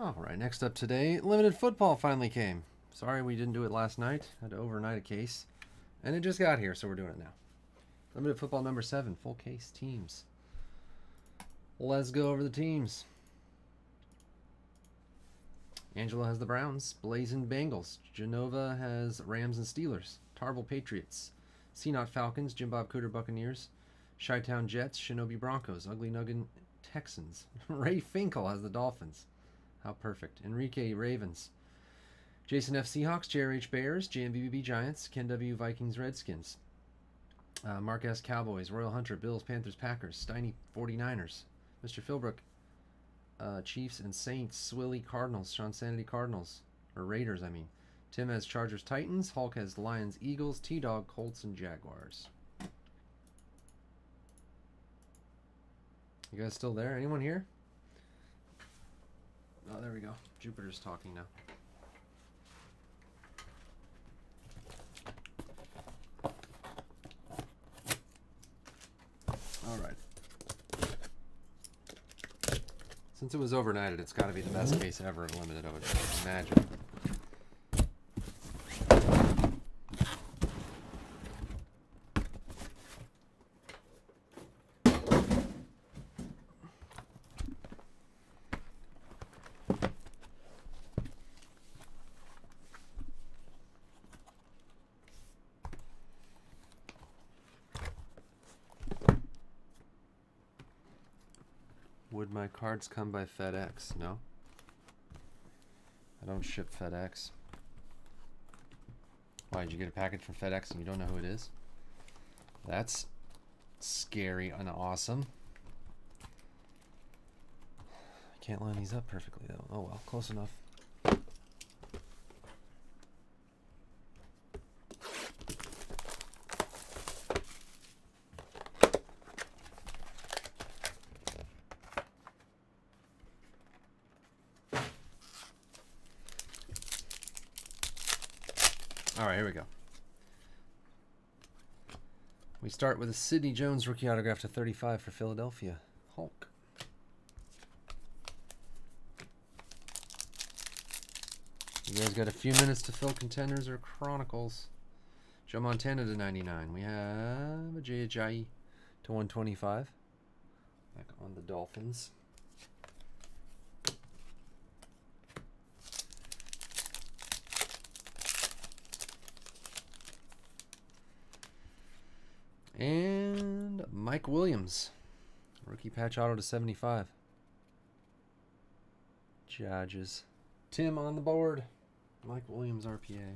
All right, next up today, limited football finally came. Sorry we didn't do it last night. I had to overnight a case. And it just got here, so we're doing it now. Limited football number 7, full case teams. Let's go over the teams. Angela has the Browns, Blazin' Bengals, Genova has Rams and Steelers, Tarble Patriots, Seanot Falcons, Jim Bob Cooter Buccaneers, Chi-Town Jets, Shinobi Broncos, Ugly Nuggin Texans, Ray Finkel has the Dolphins. How perfect. Enrique Ravens, Jason F. Seahawks, JRH Bears, JMBB Giants, Ken W. Vikings Redskins, Mark S. Cowboys, Royal Hunter, Bills, Panthers, Packers, Steiny 49ers, Mr. Philbrook, Chiefs and Saints, Swilly Cardinals, Sean Sanity Cardinals, or Raiders, I mean. Tim has Chargers, Titans, Hulk has Lions, Eagles, T-Dog, Colts, and Jaguars. You guys still there? Anyone here? Oh, there we go. Jupiter's talking now. Since it was overnighted, it's got to be the best case ever of limited, I would imagine. Would my cards come by FedEx? No. I don't ship FedEx. Why, did you get a package from FedEx and you don't know who it is? That's scary and awesome. I can't line these up perfectly though. Oh well, close enough. We start with a Sidney Jones rookie autograph to 35 for Philadelphia. Hulk. You guys got a few minutes to fill contenders or chronicles. Joe Montana to 99. We have a Jay Ajayi to 125. Back on the Dolphins. And Mike Williams, rookie patch auto to 75. Judges. Tim on the board. Mike Williams RPA.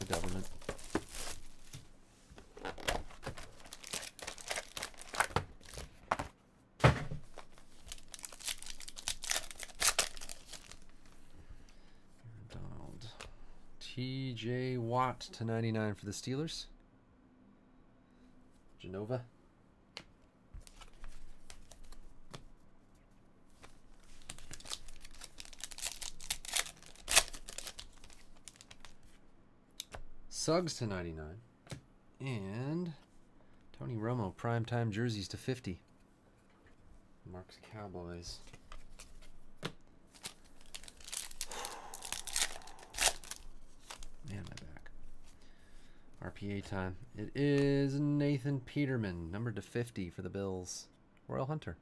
The government. TJ Watt to 99 for the Steelers. Genova. Suggs to 99. And Tony Romo primetime jerseys to 50. Mark's Cowboys. Man, my back. RPA time. It is Nathan Peterman, numbered to 50 for the Bills. Royal Hunter.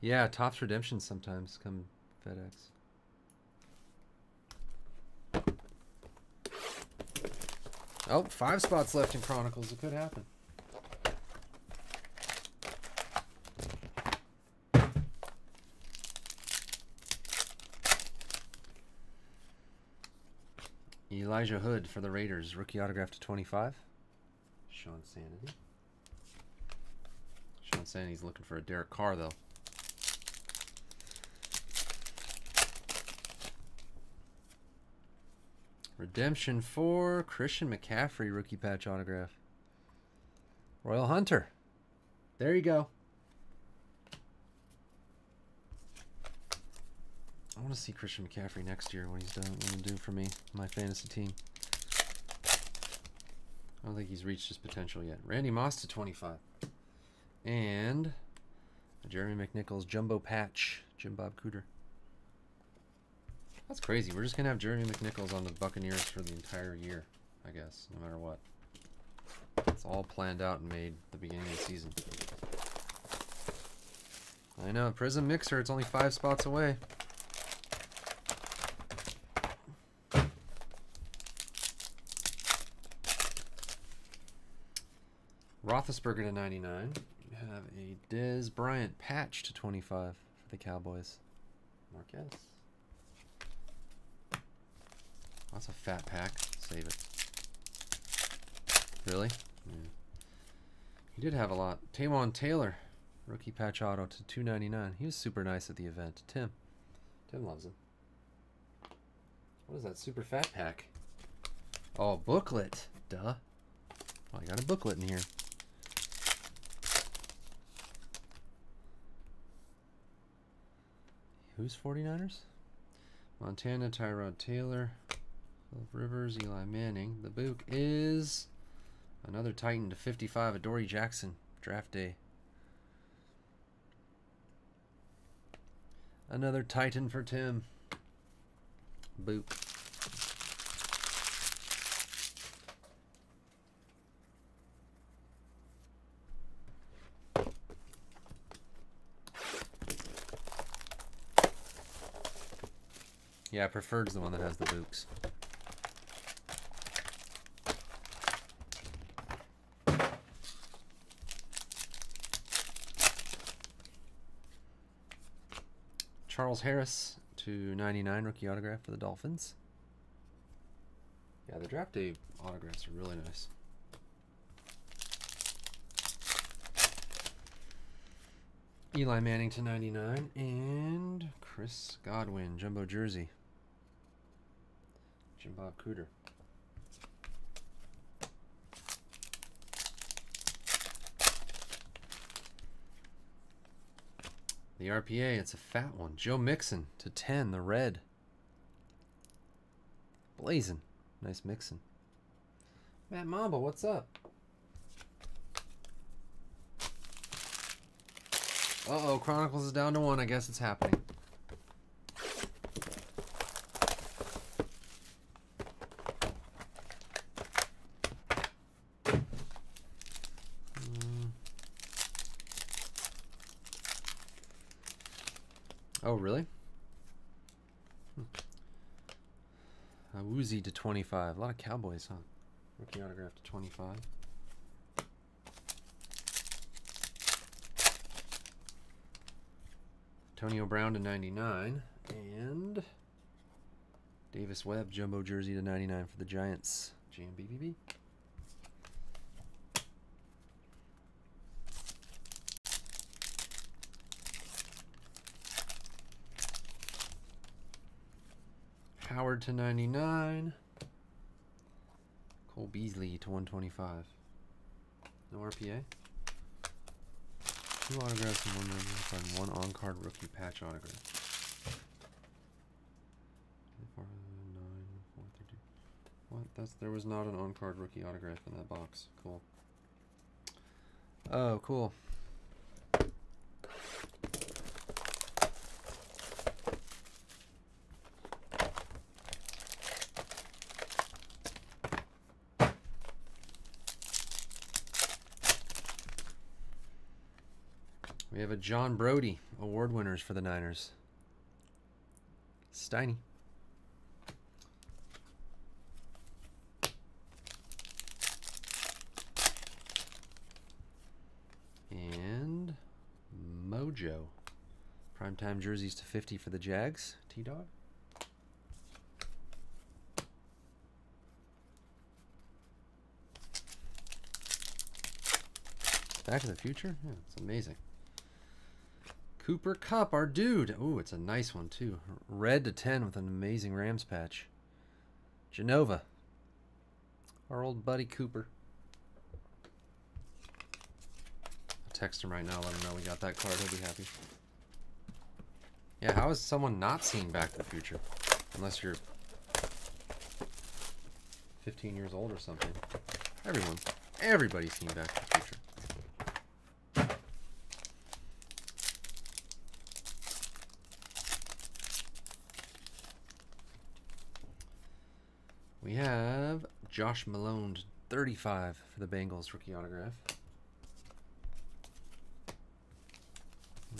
Yeah, Topps redemptions sometimes come FedEx. Oh, 5 spots left in Chronicles. It could happen. Elijah Hood for the Raiders, rookie autograph to 25. Sean Sanity. Sean Sanity's looking for a Derek Carr, though. Redemption for Christian McCaffrey, rookie patch autograph. Royal Hunter. There you go. want to see Christian McCaffrey next year, what he's done, what he'll do for me, my fantasy team. I don't think he's reached his potential yet. Randy Moss to 25. And Jeremy McNichols Jumbo Patch, Jim Bob Cooter. That's crazy. We're just going to have Jeremy McNichols on the Buccaneers for the entire year, I guess, no matter what. It's all planned out and made at the beginning of the season. I know, Prism Mixer, it's only 5 spots away. Roethlisberger to 99. We have a Dez Bryant patch to 25 for the Cowboys. Marquez. That's a fat pack. Save it. Really? Yeah. He did have a lot. Tamon Taylor. Rookie patch auto to 299. He was super nice at the event. Tim loves him. What is that super fat pack? Oh, booklet. Duh. Oh, I got a booklet in here. Who's 49ers? Montana, Tyrod Taylor, Phillip Rivers, Eli Manning. The book is another Titan to 55, Adoree Jackson, draft day. Another Titan for Tim. Boop. Yeah, Preferred's the one that has the books. Charles Harris to 99, rookie autograph for the Dolphins. Yeah, the draft day autographs are really nice. Eli Manning to 99 and Chris Godwin, jumbo jersey. Jim Bob Cooter. The RPA, it's a fat one. Joe Mixon to 10, the red. Blazing. Nice Mixon. Matt Mamba, what's up? Uh-oh, Chronicles is down to 1. I guess it's happening. Oh, really? A Woozy to 25. A lot of Cowboys, huh? Rookie autograph to 25. Antonio Brown to 99. And Davis Webb, jumbo jersey to 99 for the Giants. JMBBB. Howard to 99. Cole Beasley to 125. No RPA. 2 autographs and 1 rookie, and 1 on-card rookie patch autograph. 4, 9, 4, 32. What? There was not an on-card rookie autograph in that box. Cool. Oh, cool. We have a John Brodie, award winners for the Niners. Steiny. And Mojo. Primetime jerseys to 50 for the Jags. T-Dog. Back to the Future? Yeah, it's amazing. Cooper Cup, our dude. Ooh, it's a nice one, too. Red to 10 with an amazing Rams patch. Genova. Our old buddy Cooper. I'll text him right now, let him know we got that card. He'll be happy. Yeah, how is someone not seeing Back to the Future? Unless you're 15 years old or something. Everybody's seen Back to the Future. We have Josh Malone, 35 for the Bengals, rookie autograph.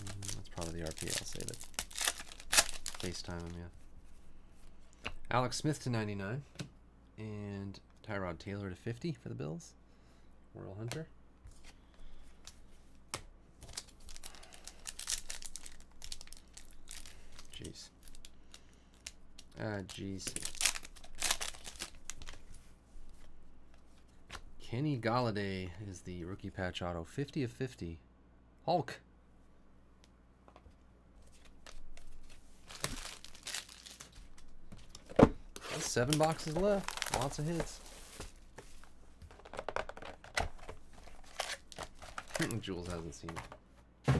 That's probably the RPL, save it. FaceTime him, yeah. Alex Smith to 99. And Tyrod Taylor to 50 for the Bills. Royal Hunter. Jeez. Ah, jeez. Kenny Golladay is the rookie patch auto. 50 of 50. Hulk. There's 7 boxes left. Lots of hits. Jules hasn't seen it.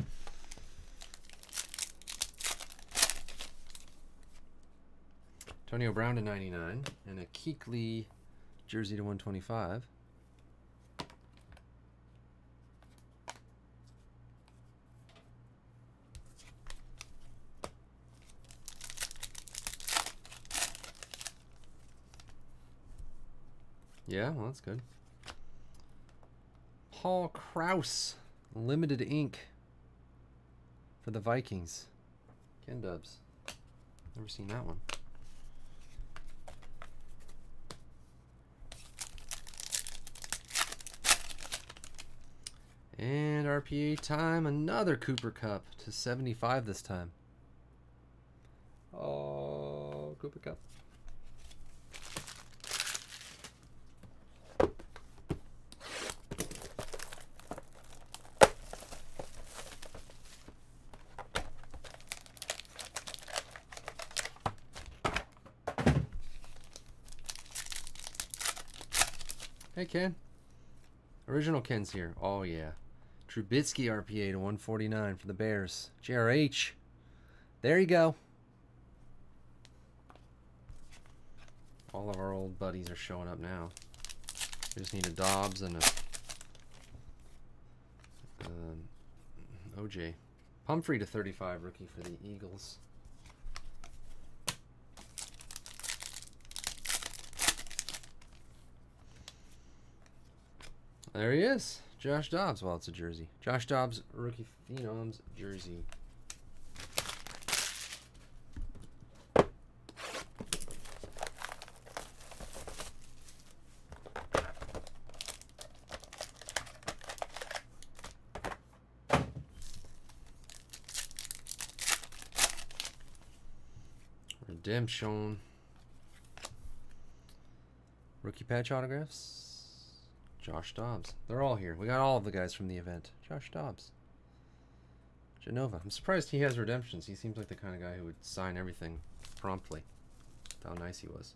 Antonio Brown to 99 and a Kuechly jersey to 125. Yeah, well, that's good. Paul Krause, limited ink for the Vikings. Ken Dubs. Never seen that one. And RPA time, another Cooper Cup to 75 this time. Oh, Cooper Cup. Hey, Ken. Original Ken's here. Oh, yeah. Trubisky RPA to 149 for the Bears. JRH. There you go. All of our old buddies are showing up now. We just need a Dobbs and a OJ. Humphrey to 35 rookie for the Eagles. There he is, Josh Dobbs. Well, it's a jersey. Josh Dobbs, rookie phenoms jersey. Redemption. Rookie patch autographs. Josh Dobbs. They're all here. We got all of the guys from the event. Josh Dobbs. Genova. I'm surprised he has redemptions. He seems like the kind of guy who would sign everything promptly. How nice he was.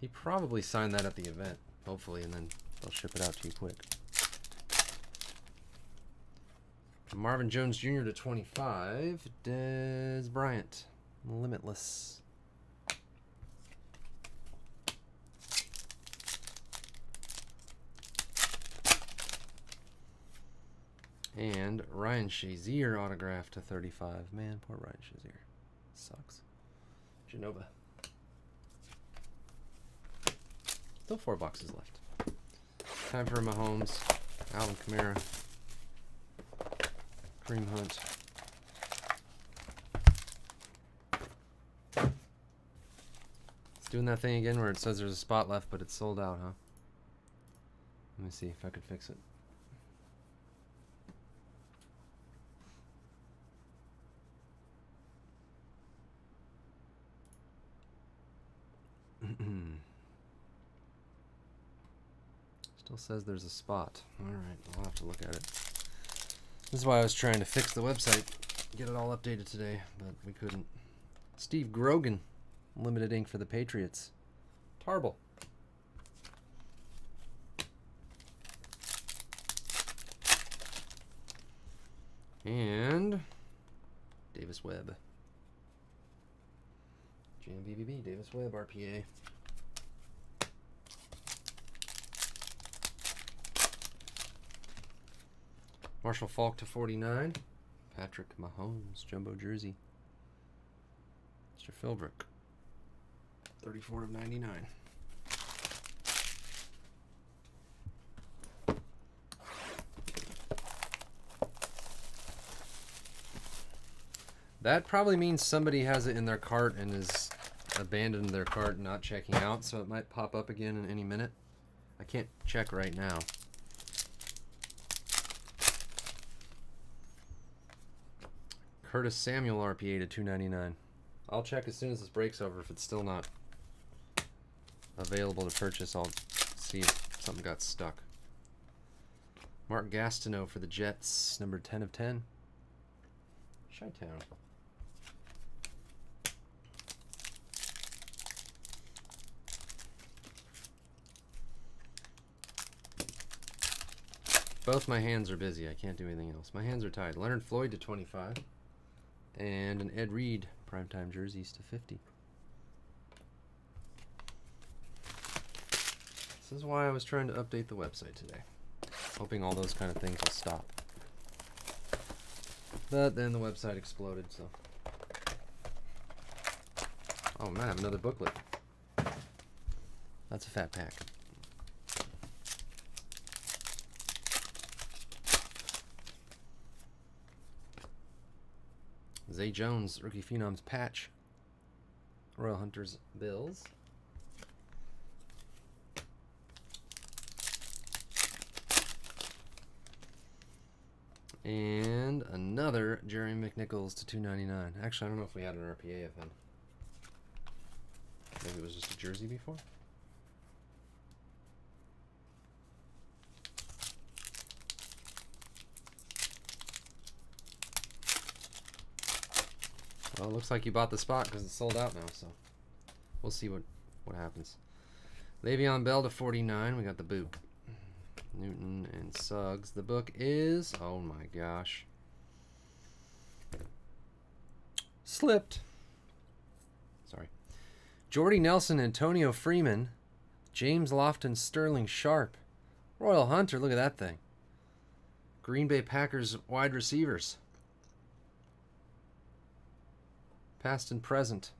He probably signed that at the event, hopefully, and then they'll ship it out to you quick. Marvin Jones Jr. to 25. Dez Bryant. Limitless. And Ryan Shazier autograph to 35. Man, poor Ryan Shazier. Sucks. Genova. Still 4 boxes left. Time for Mahomes, Alvin Kamara, Kareem Hunt. It's doing that thing again where it says there's a spot left, but it's sold out, huh? Let me see if I could fix it. Still says there's a spot. Alright, we'll have to look at it. This is why I was trying to fix the website, get it all updated today, but we couldn't. Steve Grogan, limited ink for the Patriots. Tarble. And Davis Webb. GMBBB, Davis Webb, RPA. Marshall Faulk /49. Patrick Mahomes, jumbo jersey. Mr. Philbrick, 34/99. That probably means somebody has it in their cart and has abandoned their cart and not checking out, so it might pop up again in any minute. I can't check right now. Curtis Samuel RPA /299. I'll check as soon as this breaks over. If it's still not available to purchase, I'll see if something got stuck. Mark Gastineau for the Jets, number 10/10. Chi-Town. Both my hands are busy. I can't do anything else. My hands are tied. Leonard Floyd /25. And an Ed Reed, primetime jerseys /50. This is why I was trying to update the website today. Hoping all those kind of things will stop. But then the website exploded, so. Oh, man, I have another booklet. That's a fat pack. Zay Jones, Rookie Phenoms patch. Royal Hunters, Bills. And another Jeremy McNichols /299. Actually, I don't know if we had an RPA of him. Maybe it was just a jersey before. Well, it looks like you bought the spot because it's sold out now, so we'll see what happens. Le'Veon Bell /49. We got the boot. Newton and Suggs. The book is... oh my gosh. Slipped. Sorry. Jordy Nelson, Antonio Freeman, James Lofton, Sterling Sharp. Royal Hunter, look at that thing. Green Bay Packers wide receivers. Past and present.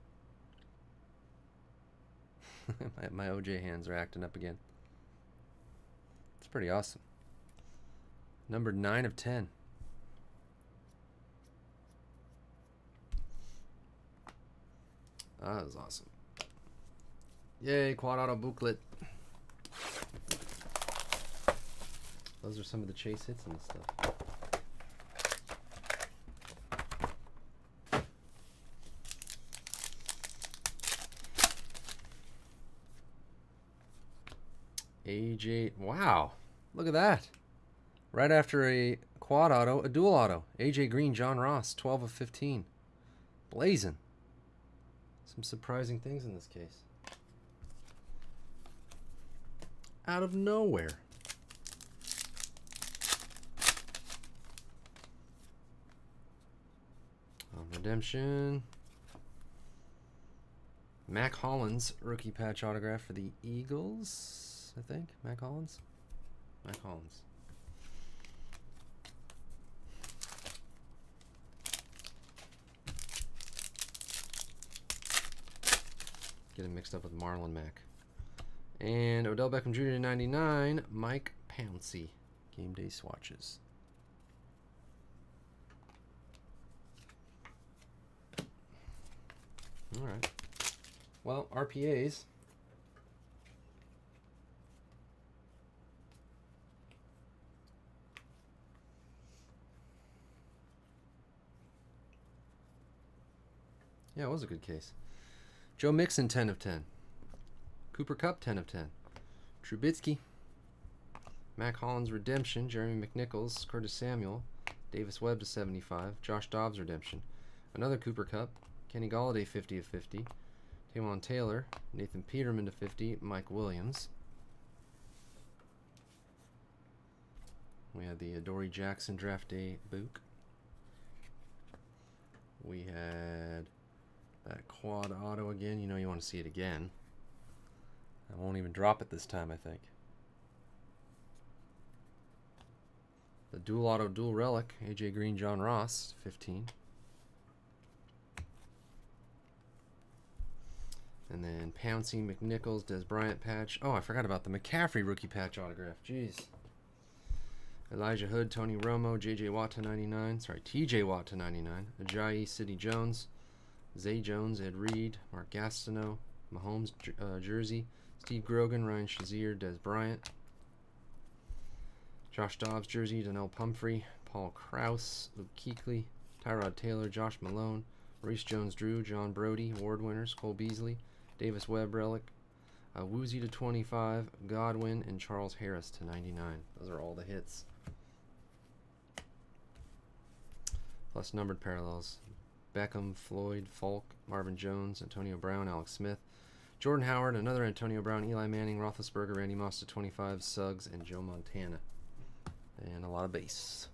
my OJ hands are acting up again. It's pretty awesome. Number 9/10. That was awesome. Yay, quad auto booklet. Those are some of the chase hits and stuff. AJ, wow, look at that. Right after a quad auto, a dual auto. AJ Green, John Ross, 12/15. Blazing. Some surprising things in this case. Out of nowhere. On redemption. Mack Hollins, rookie patch autograph for the Eagles. I think Mack Hollins. Get him mixed up with Marlon Mack. And Odell Beckham Jr. /99. Mike Pouncey. Game Day swatches. All right. Well, RPAs. Yeah, it was a good case. Joe Mixon, 10/10. Cooper Cup, 10/10. Trubisky. Mack Hollins, redemption. Jeremy McNichols, Curtis Samuel. Davis Webb /75. Josh Dobbs, redemption. Another Cooper Cup. Kenny Golladay, 50/50. Tamon Taylor. Nathan Peterman /50. Mike Williams. We had the Adoree Jackson draft day book. We had That quad auto again, you know you want to see it again. I won't even drop it this time, I think. The dual auto, dual relic, A.J. Green, John Ross, 15. And then Pouncey, McNichols, Dez Bryant patch. Oh, I forgot about the McCaffrey rookie patch autograph. Jeez. Elijah Hood, Tony Romo, J.J. Watt to 99. Sorry, TJ Watt to 99. Ajayi, Sidney Jones, Zay Jones, Ed Reed, Mark Gastineau, Mahomes jersey, Steve Grogan, Ryan Shazier, Dez Bryant, Josh Dobbs jersey, Donnell Pumphrey, Paul Krause, Luke Kuechly, Tyrod Taylor, Josh Malone, Maurice Jones-Drew, John Brodie, award winners, Cole Beasley, Davis Webb relic, Woozy to 25, Godwin, and Charles Harris to 99. Those are all the hits. Plus numbered parallels. Beckham, Floyd, Falk, Marvin Jones, Antonio Brown, Alex Smith, Jordan Howard, another Antonio Brown, Eli Manning, Roethlisberger, Randy Moss to 25, Suggs, and Joe Montana. And a lot of base.